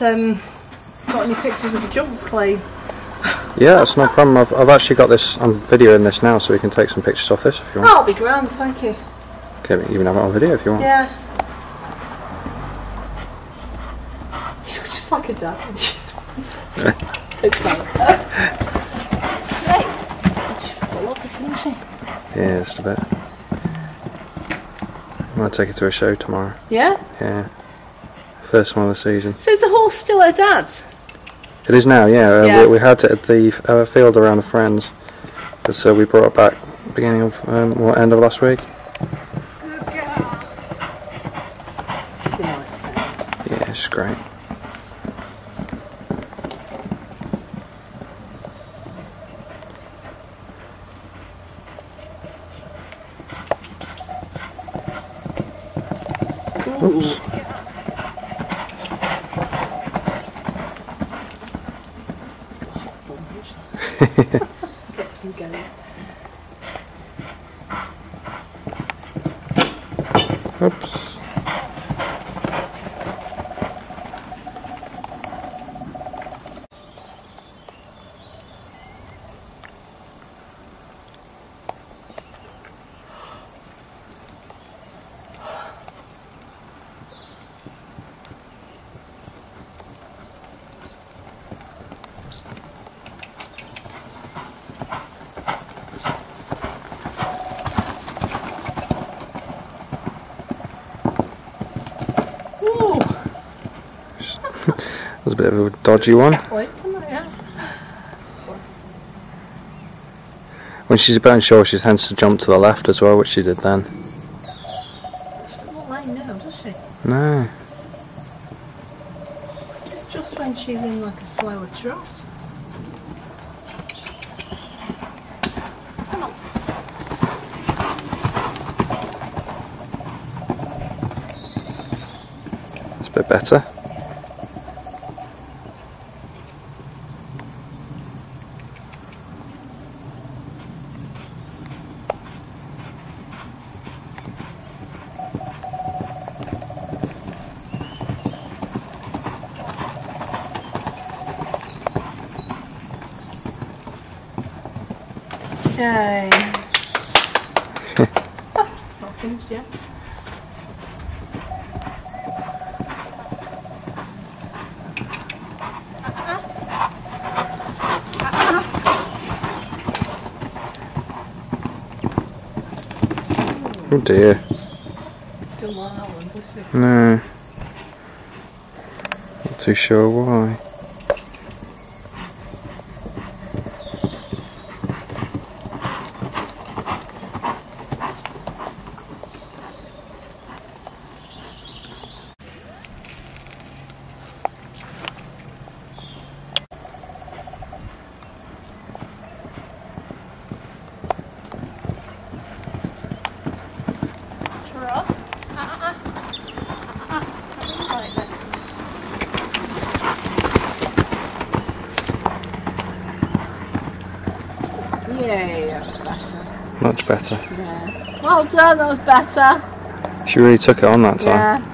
got any pictures of the jumps, Clay? Yeah, that's no problem. I've actually got this, I'm videoing this now, so we can take some pictures off this if you want. Oh, that'll be grand, thank you. Okay, you can have it on video if you want. Yeah. He looks just like a dad. It's like that. Yeah, just a bit. I'm going to take it to a show tomorrow. Yeah? Yeah. First one of the season. So is the horse still at Dad's? It is now, yeah. Yeah. We had it at the field around the friends, so we brought it back beginning of or end of last week. Good girl. She's a nice girl. Yeah, she's great. Oops. Gets me going. Oops. That was a bit of a dodgy one. When she's about sure, she tends to jump to the left as well, which she did then. She doesn't look like now, does she? No. It's just when she's in like a slower trot. It's a bit better. Yay. Not finished yet. Oh dear. Don't want that one, does she? No. Not too sure why. Yeah, that was better. Much better. Yeah. Well done, that was better. She really took it on that time. Yeah.